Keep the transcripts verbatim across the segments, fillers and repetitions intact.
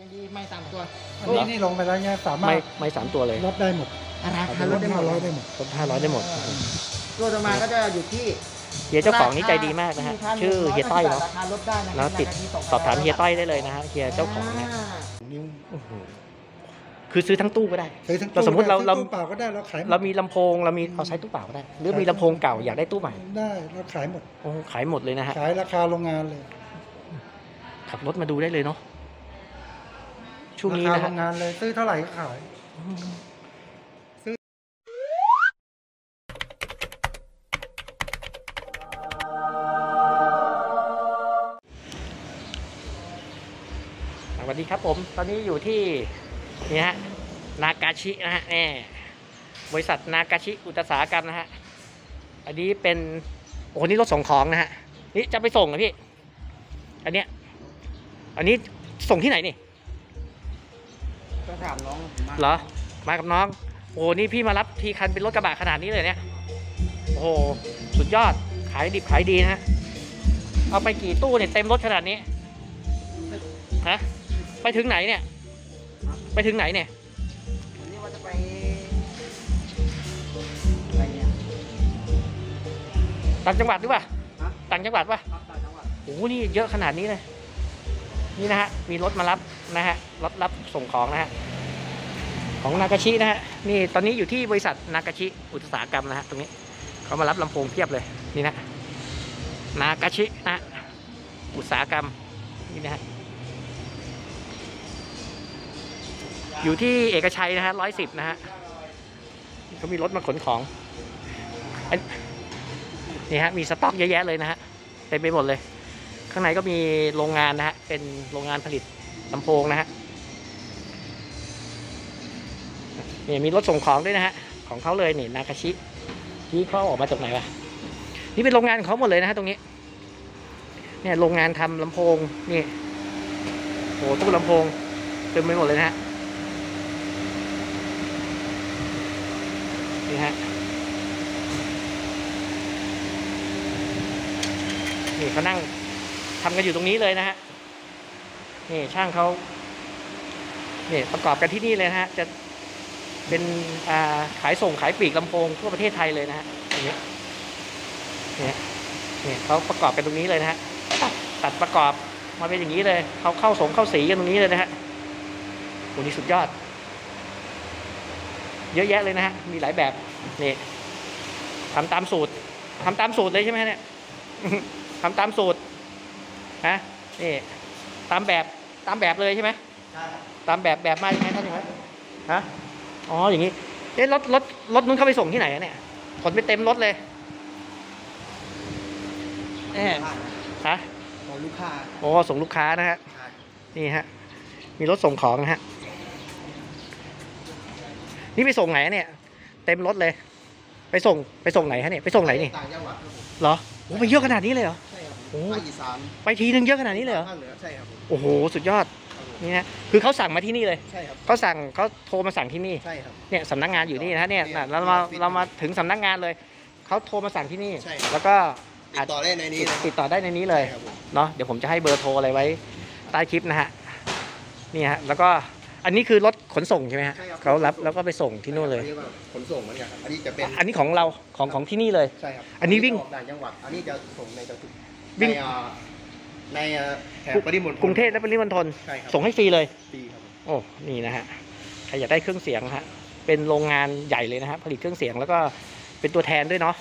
ยังดีไม่สามตัวอันนี้นี่ลงไปแล้วเนี่ยสามารถไม่ไม่สามตัวเลยลดได้หมดราคาลดห้าร้อยได้หมดลดห้าร้อยได้หมดตัวต่อมาก็จะอยู่ที่เฮียเจ้าของนี่ใจดีมากนะฮะชื่อเฮียต้อยเนาะแล้วติดสอบถามเฮียต้อยได้เลยนะฮะเฮียเจ้าของเนี่ยคือซื้อทั้งตู้ก็ได้เราสมมติเราเราตู้เปล่าก็ได้เราขายเรามีลำโพงเรามีเอาใช้ตู้เปล่าก็ได้หรือมีลำโพงเก่าอยากได้ตู้ใหม่ได้เราขายหมดโอ้ขายหมดเลยนะฮะขายราคาโรงงานเลยขับรถมาดูได้เลยเนาะช่วงนี้นะฮะราคาโรงงานเลยซื้อเท่าไหร่ก็ขายสวัสดีครับผมตอนนี้อยู่ที่นี่ฮะนากาชินะฮะแน่บริษัทนากาชิอุตสาหกรรมนะฮะอันนี้เป็นโอ้โหนี่รถส่งของนะฮะนี่จะไปส่งนะพี่อันเนี้ยอันนี้ส่งที่ไหนนี่ก็ถามน้องเหรอมากับน้องโอ้โหนี่พี่มารับทีคันเป็นรถกระบะขนาดนี้เลยเนี่ยโอ้โหสุดยอดขายดิบขายดีนะฮะเอาไปกี่ตู้เนี่ยเต็มรถขนาดนี้ฮะไปถึงไหนเนี่ยไปถึงไหนเนี่ยวันนี้ว่าจะไปอะไรเนี่ยต่างจังหวัดหรือเปล่าต่างจังหวัดป่ะโอ้โหนี่เยอะขนาดนี้เลยนี่นะฮะมีรถมารับนะฮะรถรับส่งของนะฮะของนากาชินะฮะนี่ตอนนี้อยู่ที่บริษัทนากาชิอุตสาหกรรมนะฮะตรงนี้เขามารับลำโพงเพียบเลยนี่นะนากาชินะอุตสาหกรรมนี่นะฮะอยู่ที่เอกชัยนะฮะร้อยสิบนะฮะเขามีรถมาขนของนี่ฮะมีสต็อกเยอะแยะเลยนะฮะเต็มไปหมดเลยข้างในก็มีโรงงานนะฮะเป็นโรงงานผลิตลำโพงนะฮะนี่มีรถส่งของด้วยนะฮะของเขาเลยนี่นากาชิที่เขาออกมาจากไหนวะนี่เป็นโรงงานของเขาหมดเลยนะฮะตรงนี้เนี่ยโรงงานทำลำโพงนี่โอ้ตู้ลำโพงเต็มไปหมดเลยนะฮะนี่ฮะนี่เขานั่งทำกันอยู่ตรงนี้เลยนะฮะนี่ช่างเขานี่ประกอบกันที่นี่เลยนะฮะจะเป็นอ่าขายส่งขายปลีกลำโพงทั่วประเทศไทยเลยนะฮะอย่างนี้นี่นี่เขาประกอบกันตรงนี้เลยนะฮะตัดประกอบมาเป็นอย่างนี้เลยเขาเข้าส่งเข้าสีกันตรงนี้เลยนะฮะโอ้นี่สุดยอดเยอะแยะเลยนะฮะมีหลายแบบนี่ทำตามสูตรทำตามสูตรเลยใช่ไหมเนี่ยทำตามสูตรฮะนี่ตามแบบตามแบบเลยใช่ไหมตามแบบแบบมาอย่างไรท่านครับฮะอ๋ออย่างนี้เอ๊ะรถรถรถนู้นเข้าไปส่งที่ไหนเนี่ยขนไปเต็มรถเลยเอ๊ะฮะส่งลูกค้าโอ้ส่งลูกค้านะฮะนี่ฮะมีรถส่งของนะฮะนี่ไปส่งไหนเนี่ยเต็มรถเลยไปส่งไปส่งไหนฮะเนี่ยไปส่งไหนนี่ต่างจังหวัดเหรอโอ้ไปเยอะขนาดนี้เลยเหรอใช่ครับไปอีสานไปทีนึงเยอะขนาดนี้เลยเหรอใช่ครับโอ้โหสุดยอดนี่ฮะคือเขาสั่งมาที่นี่เลยใช่ครับเขาสั่งเขาโทรมาสั่งที่นี่ใช่ครับเนี่ยสำนักงานอยู่นี่นะฮะเนี่ยเรามาเรามาถึงสำนักงานเลยเขาโทรมาสั่งที่นี่แล้วก็ติดต่อได้ในนี้ติดต่อได้ในนี้เลยเนาะเดี๋ยวผมจะให้เบอร์โทรอะไรไว้ใต้คลิปนะฮะนี่ฮะแล้วก็อันนี้คือรถขนส่งใช่ไหมฮะเขารับแล้วก็ไปส่งที่นู่นเลยขนส่งเหมือนกันอันนี้จะเป็นอันนี้ของเราของของที่นี่เลยใช่ครับอันนี้วิ่งต่างจังหวัดอันนี้จะส่งในจังหวัดวิ่งในแถบปริมณฑลกรุงเทพและปริมณฑลใช่ครับส่งให้ฟรีเลยฟรีครับโอ้นี่นะฮะใครอยากได้เครื่องเสียงฮะเป็นโรงงานใหญ่เลยนะฮะผลิตเครื่องเสียงแล้วก็เป็นตัวแทนด้วยเนาะ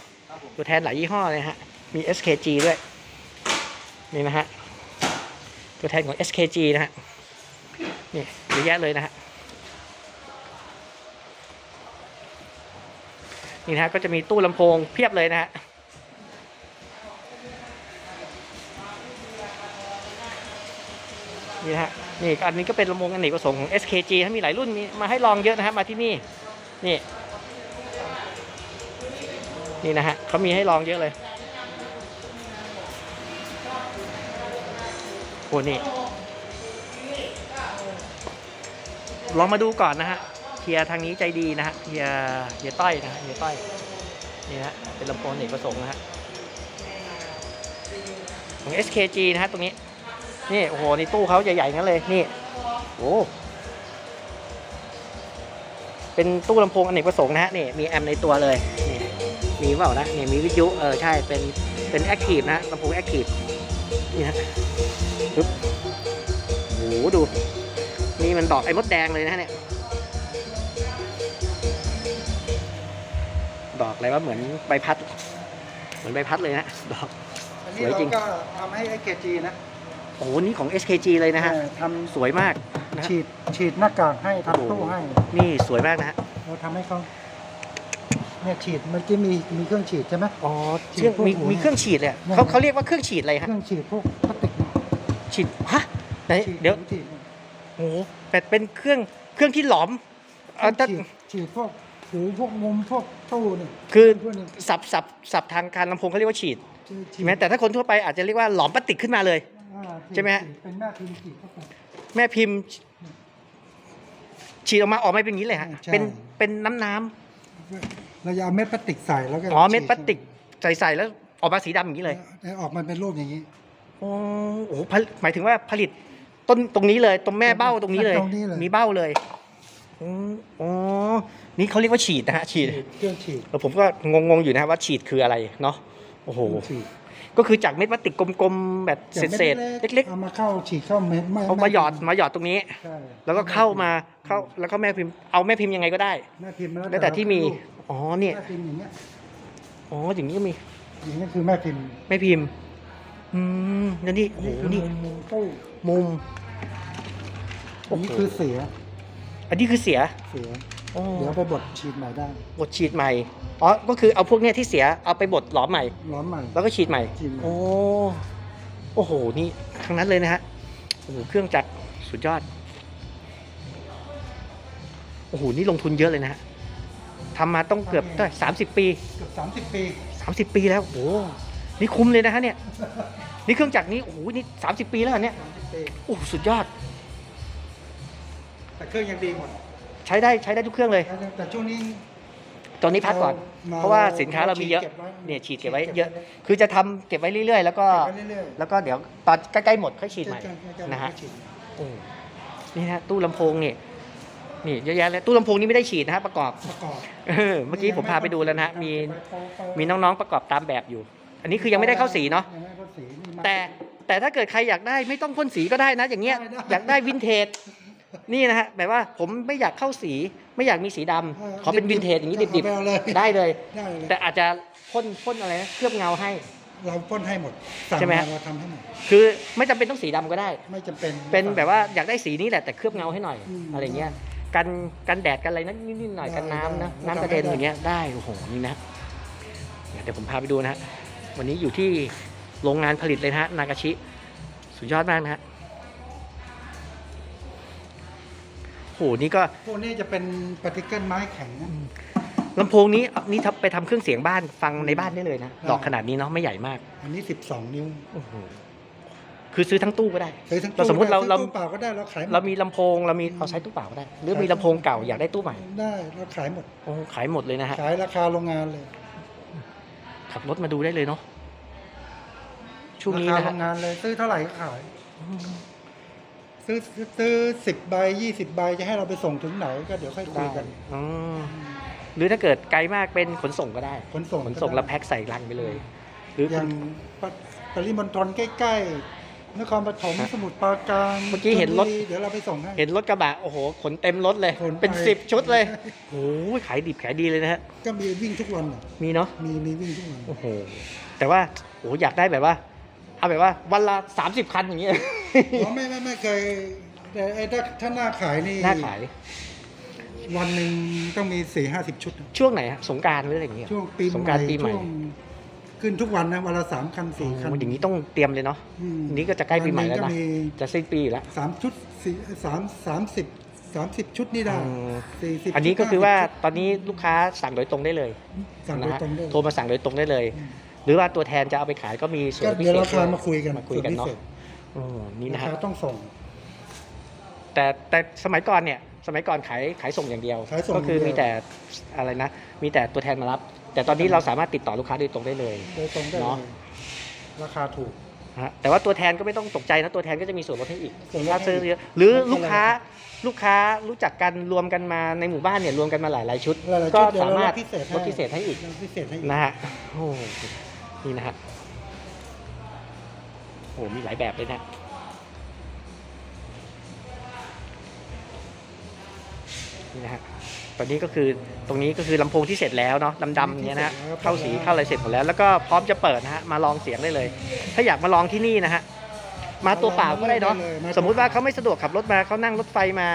ตัวแทนหลายยี่ห้อเลยฮะมี เอส เค จี ด้วยนี่นะฮะตัวแทนของ เอส เค จี นะฮะนี่เยอะแยะเลยนะฮะนี่นะฮะก็จะมีตู้ลำโพงเพียบเลยนะฮะนี่นะฮะนี่อันนี้ก็เป็นลำโพงอเนกประสงค์ของ เอส เค จี ถ้ามีหลายรุ่นมีมาให้ลองเยอะนะฮะมาที่นี่นี่นี่นะฮะเขามีให้ลองเยอะเลยโอ้นี่ลองมาดูก่อนนะฮะเฮียทางนี้ใจดีนะฮะเฮียเฮียต้อยนะฮะเฮียต้อยนี่ฮะเป็นลำโพงอเนกประสงค์นะฮะของ เอส เค จี นะฮะตรงนี้นี่โอ้โหนี่ตู้เขาใหญ่ๆงั้นเลยนี่ โอ้เป็นตู้ลำโพงอเนกประสงค์นะฮะนี่มีแอมในตัวเลยนี่มีเปล่านะนี่มีวิทยุเออใช่เป็นเป็นแอคทีฟนะลำโพงแอคทีฟนี่ฮะปึ๊บโอ้โหดูนี่มันดอกไอ้มดแดงเลยนะเนี่ยดอกอะไรวะเหมือนใบพัดเหมือนใบพัดเลยนะดอกสวยจริงก็ทำให้ เอส เค จี นะโอ้โหนี่ของ เอส เค จี เลยนะฮะทำสวยมากฉีดฉีดหน้ากากให้ทำตู้ให้นี่สวยมากนะฮะเราทำให้เขาเนี่ยฉีดเมื่อกี้มีมีเครื่องฉีดใช่ไหมอ๋อเครื่องมีมีเครื่องฉีดเลยเขาเขาเรียกว่าเครื่องฉีดอะไรฮะเครื่องฉีดพวกพลาสติกฉีดฮะไหนเดี๋ยวโอ้โหแต่เป็นเครื่องเครื่องที่หลอมเอาแต่ฉีดพวกหูพวกมุมพวกตู้นี่คือสับสับสับทางการลำโพงเขาเรียกว่าฉีดใช่ไหมแต่ถ้าคนทั่วไปอาจจะเรียกว่าหลอมพลาสติกขึ้นมาเลยใช่ไหมฮะเป็นแม่พิมพ์ฉีดแม่พิมพ์ฉีดออกมาออกมาเป็นอย่างนี้เลยฮะเป็นเป็นน้ำน้ำเราจะเอาเม็ดพลาสติกใส่แล้วก็อ๋อเม็ดพลาสติกใส่ใส่แล้วออกมาสีดำอย่างนี้เลยออกมาเป็นรูปอย่างนี้โอ้โหหมายถึงว่าผลิตต้นตรงนี้เลยตรงแม่เบ้าตรงนี้เลยมีเบ้าเลยอ๋อนี่เขาเรียกว่าฉีดนะฮะฉีดเครื่องฉีดแล้วผมก็งงๆอยู่นะว่าฉีดคืออะไรเนาะโอ้โหก็คือจากเม็ดพลาสติกกลมๆแบบเศษๆเล็กๆเอามาเข้าฉีดเข้าเม็ดเอามาหยอดมาหยอดตรงนี้แล้วก็เข้ามาเข้าแล้วก็แม่พิมพ์เอาแม่พิมพ์ยังไงก็ได้แม่พิมพ์แล้วแต่ที่มีอ๋อเนี่ยแม่พิมพ์อย่างเงี้ยอ๋ออย่างนี้ก็มีอย่างนี้คือแม่พิมพ์แม่พิมพ์อืมนั่นนี่โอ้โหนี่มุมอันนี้คือเสียอันนี้คือเสียเสียเดี๋ยวไปบดฉีดใหม่ได้บดฉีดใหม่อ๋อก็คือเอาพวกเนี้ยที่เสียเอาไปบดหลอมใหม่หลอมใหม่แล้วก็ฉีดใหม่โอ้โอ้โหนี่ทั้งนั้นเลยนะฮะโอ้โหเครื่องจักรสุดยอดโอ้โหนี่ลงทุนเยอะเลยนะฮะทำมาต้องเกือบได้สามสิบปีเกือบสามสิบปีสามสิบปีแล้วโอ้นี่คุ้มเลยนะฮะเนี่ยนี่เครื่องจักรนี้โอ้โหนี่สามสิบปีแล้วเนี่ยโอ้สุดยอดแต่เครื่องยังดีหมดใช้ได้ใช้ได้ทุกเครื่องเลยแต่ช่วงนี้ตอนนี้พักก่อนเพราะว่าสินค้าเรามีเยอะเนี่ยฉีดเก็บไว้เยอะคือจะทำเก็บไว้เรื่อยๆแล้วก็แล้วก็เดี๋ยวตอนใกล้ๆหมดค่อยฉีดใหม่นะฮะนี่ฮะตู้ลำโพงเนี่ยนี่เยอะแยะเลยตู้ลำโพงนี่ไม่ได้ฉีดนะฮะประกอบเมื่อกี้ผมพาไปดูแล้วนะมีมีน้องๆประกอบตามแบบอยู่อันนี้คือยังไม่ได้เข้าสีเนาะแต่แต่ถ้าเกิดใครอยากได้ไม่ต้องพ่นสีก็ได้นะอย่างเงี้ยอยากได้วินเทจนี่นะฮะแบบว่าผมไม่อยากเข้าสีไม่อยากมีสีดำขอเป็นวินเทจอย่างนี้ดิบๆได้เลยแต่อาจจะพ่นพ่นอะไรนะเคลือบเงาให้เราพ่นให้หมดใช่ไหมเราทำให้หมดคือไม่จำเป็นต้องสีดำก็ได้ไม่จำเป็นเป็นแบบว่าอยากได้สีนี้แหละแต่เคลือบเงาให้หน่อยอะไรเงี้ยกันกันแดดกันอะไรนั้นนิดๆหน่อยกันน้ำนะน้ำกระเด็นอย่างเงี้ยได้โอ้โหนี่นะเดี๋ยวผมพาไปดูนะฮะวันนี้อยู่ที่โรงงานผลิตเลยนะฮะนากาชิสุดยอดมากนะฮะโหนี่ก็พวกนี้จะเป็นปฏิกิริยาไม้แข็งนะลำโพงนี้นี่ไปทำเครื่องเสียงบ้านฟังในบ้านได้เลยนะดอกขนาดนี้เนาะไม่ใหญ่มากอันนี้สิบสองนิ้วโอ้โหคือซื้อทั้งตู้ก็ได้เราสมมติเราเราตู้เปล่าก็ได้เราขายเรามีลำโพงเรามีเอาใช้ตู้เปล่าก็ได้หรือมีลำโพงเก่าอยากได้ตู้ใหม่ได้เราขายหมดโอ้ขายหมดเลยนะฮะขายราคาโรงงานเลยขับรถมาดูได้เลยเนาะช่วงนี้นะฮะงานเลยซื้อเท่าไหร่ก็ขายซื้อซื้อสิบใบยี่สิบใบจะให้เราไปส่งถึงไหนก็เดี๋ยวค่อยคุยกันหรือถ้าเกิดไกลมากเป็นขนส่งก็ได้ขนส่งขนส่งเราแพ็คใส่ลังไปเลยหรืออย่างปริมณฑลใกล้ๆนครปฐมสมุทรปราการเมื่อกี้เห็นรถเดี๋ยวเราไปส่งให้เห็นรถกระบะโอ้โหขนเต็มรถเลยเป็นสิบชุดเลยโอ้ยขายดิบขายดีเลยนะฮะก็มีวิ่งทุกวันมีเนาะมีมีวิ่งทุกวันโอ้โหแต่ว่าโอ้อยากได้แบบว่าเอาแบบว่าวันละสามสิบคันอย่างเงี้ยอ๋อไม่ไม่ไม่เคยแต่ไอ้ถ้าถ้าหน้าขายนี่หน้าขายวันหนึ่งต้องมีสี่ห้าสิบชุดช่วงไหนฮะสงกรานต์หรืออะไรอย่างเงี้ยช่วงปีสงกรานต์ปีใหม่ขึ้นทุกวันนะวันละสามคันสี่คันอย่างนี้ต้องเตรียมเลยเนาะนี้ก็จะใกล้ปีใหม่แล้วนะจะสิ้นปีแล้วสามชุดสี่สามสามสิบสามสิบชุดนี่ได้อันนี้ก็คือว่าตอนนี้ลูกค้าสั่งโดยตรงได้เลยสั่งโดยตรงโทรมาสั่งโดยตรงได้เลยหรือว่าตัวแทนจะเอาไปขายก็มีส่วนพิเศษเดี๋ยวเราพามาคุยกันมาคุยกันเนาะโอ้นี่นะฮะต้องส่งแต่แต่สมัยก่อนเนี่ยสมัยก่อนขายขายส่งอย่างเดียวก็คือมีแต่อะไรนะมีแต่ตัวแทนมารับแต่ตอนนี้เราสามารถติดต่อลูกค้าโดยตรงได้เลยเนาะราคาถูก แต่ว่าตัวแทนก็ไม่ต้องตกใจนะตัวแทนก็จะมีส่วนลดให้อีกถ้าซื้อเยอะหรือลูกค้าลูกค้ารู้จักกันรวมกันมาในหมู่บ้านเนี่ยรวมกันมาหลายหลายชุดก็สามารถลดพิเศษให้อีกนะฮะโอ้นี่นะฮะโอ้มีหลายแบบเลยนะนี่นะฮะตอนนี้ก็คือตรงนี้ก็คือลำโพงที่เสร็จแล้วเนาะดำๆเนี้ยนะเข้าสีเข้าอะไรเสร็จหมดแล้วแล้วก็พร้อมจะเปิดนะฮะมาลองเสียงได้เลยถ้าอยากมาลองที่นี่นะฮะมาตัวเปล่าก็ได้เนาะสมมุติว่าเขาไม่สะดวกขับรถมาเขานั่งรถไฟมา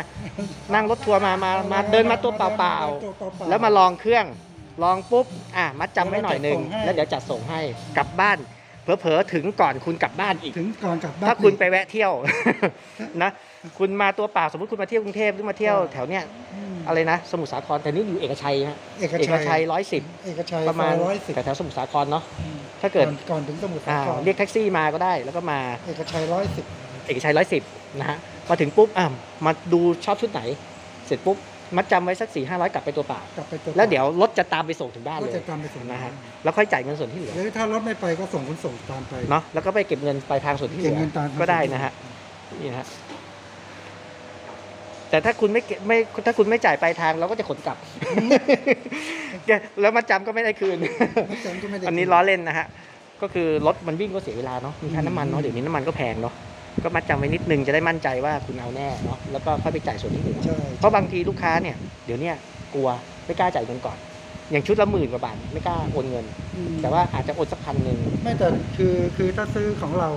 นั่งรถทัวร์มามามาเดินมาตัวเปล่าๆแล้วมาลองเครื่องลองปุ๊บอ่ะมัดจำไว้หน่อยหนึ่งแล้วเดี๋ยวจัดส่งให้กลับบ้านเผลอๆถึงก่อนคุณกลับบ้านอีกถึงก่อนกลับบ้านถ้าคุณไปแวะเที่ยวนะคุณมาตัวเปล่าสมมติคุณมาเที่ยวกรุงเทพหรือมาเที่ยวแถวเนี้ยอะไรนะสมุทรสาครแต่นี่อยู่เอกชัยฮะเอกชัยร้อยสิบประมาณแต่แถวสมุทรสาครเนาะถ้าเกิดก่อนถึงสมุทรสาครเรียกแท็กซี่มาก็ได้แล้วก็มาเอกชัยร้อยสิบเอกชัยร้อยสิบนะฮะมาถึงปุ๊บอ่ะมาดูชอบชุดไหนเสร็จปุ๊บมัดจำไว้สักสี่ห้าร้อยกลับไปตัวเปล่าแล้วเดี๋ยวรถจะตามไปส่งถึงบ้านเลยนะฮะแล้วค่อยจ่ายเงินส่วนที่เหลือถ้ารถไม่ไปก็ส่งคนส่งตามไปเนาะแล้วก็ไปเก็บเงินปลายทางส่วนที่เหลือก็ได้นะฮะนี่ฮะแต่ถ้าคุณไม่ไม่ถ้าคุณไม่จ่ายปลายทางเราก็จะขนกลับแล้วมัดจำก็ไม่ได้คืนอันนี้ล้อเล่นนะฮะก็คือรถมันวิ่งก็เสียเวลาเนาะมีค่าน้ำมันเนาะเดี๋ยวนี้น้ำมันก็แพงเนาะก็มัดจำไว้นิดนึงจะได้มั่นใจว่าคุณเอาแน่เนาะแล้วก็ค่อยไปจ่ายส่วนที่เหลือเพราะบางทีลูกค้าเนี่ยเดี๋ยวนี้กลัวไม่กล้าจ่ายเงินก่อนอย่างชุดละหมื่นกว่าบาทไม่กล้าโอนเงินแต่ว่าอาจจะโอนสักพันหนึ่งไม่แต่คือคือถ้าซื้อของเรา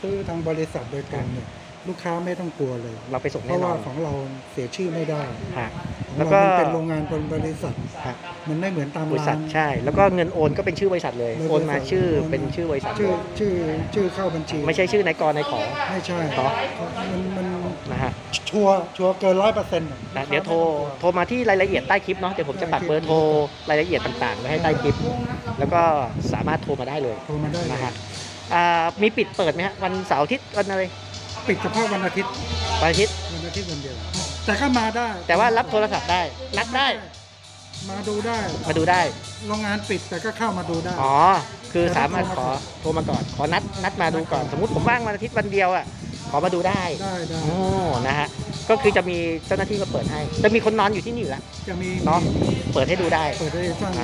ซื้อทางบริษัทโดยการเนี่ยลูกค้าไม่ต้องกลัวเลยเราไปส่งแน่นอนเพราะว่าของเราเสียชื่อไม่ได้แล้วก็เป็นโรงงานบริษัทมันไม่เหมือนตามบริษัทใช่แล้วก็เงินโอนก็เป็นชื่อบริษัทเลยโอนมาชื่อเป็นชื่อบริษัทชื่อชื่อชื่อเข้าบัญชีไม่ใช่ชื่อนายกรนายขอไม่ใช่มันมันนะฮะชัวชัวเกินร้อยเปอร์เซ็นต์นะเดี๋ยวโทรโทรมาที่รายละเอียดใต้คลิปเนาะเดี๋ยวผมจะปักเบอร์โทรรายละเอียดต่างๆไว้ให้ใต้คลิปแล้วก็สามารถโทรมาได้เลยโทรมาได้นะฮะมีปิดเปิดไหมฮะวันเสาร์อาทิตย์วันอะไรปิดเฉพาะวันอาทิตย์วันอาทิตย์วันอาทิตย์วันเดียวแต่ก็มาได้แต่ว่ารับโทรศัพท์ได้นัดได้มาดูได้มาดูได้โรงงานปิดแต่ก็เข้ามาดูได้อ๋อคือสามารถขอโทรมาก่อนขอนัดนัดมาดูก่อนสมมุติผมว่างวันอาทิตย์วันเดียวอ่ะขอมาดูได้ได้ได้โอ้นะฮะก็คือจะมีเจ้าหน้าที่มาเปิดให้จะมีคนนอนอยู่ที่นี่อยู่แล้วจะมีเนาะเปิดให้ดูได้เปิดได้ช่าง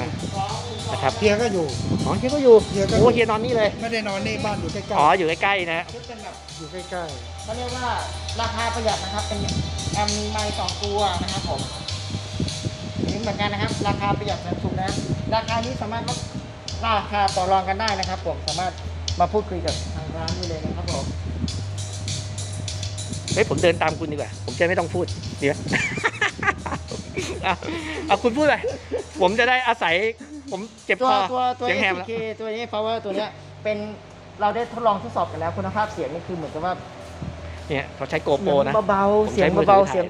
นะครับเฮียก็อยู่อ๋อเฮียก็อยู่โอ้เฮียนอนนี่เลยไม่ได้นอนนี่บ้านอยู่ใกล้ๆอ๋ออยู่ใกล้ๆนะอยู่ใกล้ๆเขาเรียกว่าราคาประหยัดนะครับเป็นแอมไมค์สองตัวนะครับผมนี่เหมือนกันนะครับราคาประหยัดแบบสุดนะราคานี้สามารถราคาต่อรองกันได้นะครับผมสามารถมาพูดคุยกับทางร้านได้เลยนะครับผมเฮ้ยผมเดินตามคุณดีกว่าผมจะไม่ต้องพูดเดี๋ยวเอาคุณพูดเลยผมจะได้อาศัยผมเจ็บคอเสียงแหบแล้วตัวนี้ power ตัวเนี้ยเป็นเราได้ทดลองทดสอบกันแล้วคุณภาพเสียงนี่คือเหมือนกับว่าเนี่ยเขาใช้โกโปรนะเบาๆเสียงเบาๆเสียง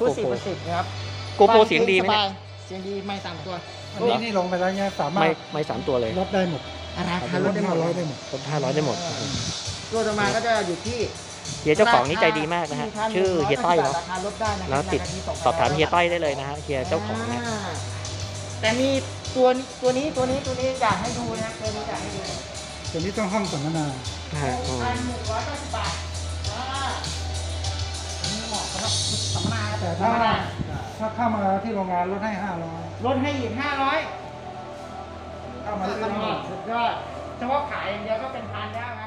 คู่สี่ประสิทธิ์นะครับโกโปรเสียงดีไหมเสียงดีไม่สามตัวอันนี้นี่ลงไปแล้วเนี่ยสามารถไม่ไม่สามตัวเลยลดได้หมดราคาลดได้หมดลดได้หมดลดห้าร้อยได้หมดตัวต่อมาก็จะอยู่ที่เฮียเจ้าของนี่ใจดีมากนะฮะชื่อเฮียต้อยเนาะแล้วติดสอบถามเฮียต้อยได้เลยนะฮะเฮียเจ้าของนะแต่มีตัวตัวนี้ตัวนี้ตัวนี้อยากให้ดูนะตัวนี้อยากให้ดูตัวนี้ต้องห้องสัมมนาใช่หนึ่งร้อยเก้าสิบบาทนี่เหมาะสำหรับสัมมนาแต่ถ้าถ้าเข้ามาที่โรงงานลดให้ห้าร้อยลดให้อีกห้าร้อยเข้ามาที่โรงงานก็เฉพาะขายอย่างเดียวก็เป็นพันแล้วนะ